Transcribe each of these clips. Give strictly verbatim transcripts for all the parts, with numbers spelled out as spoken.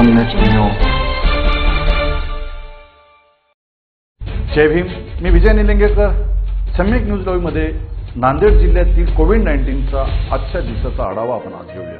सम्यक न्यूज। जय भीम. मी विजय नीलंगेकर. सम्यक news live मध्ये नांदेड जिल्ह्यातील कोविड नाईन्टीन चा आजच्या दिवसाचा आढावा आपण आज घेऊया.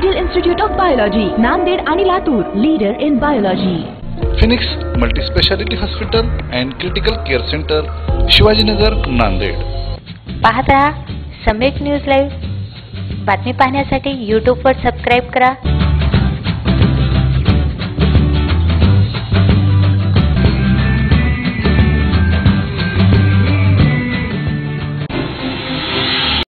Ideal Institute of Biology, Naanded Anilatur, leader in biology. Phoenix Multi Speciality Hospital and Critical Care Center, Shivajinagar, Nanded. पाहत रहा सम्यक न्यूज लाईव्ह. बातमी पाहण्यासाठी यूट्यूबवर सबस्क्राईब करा.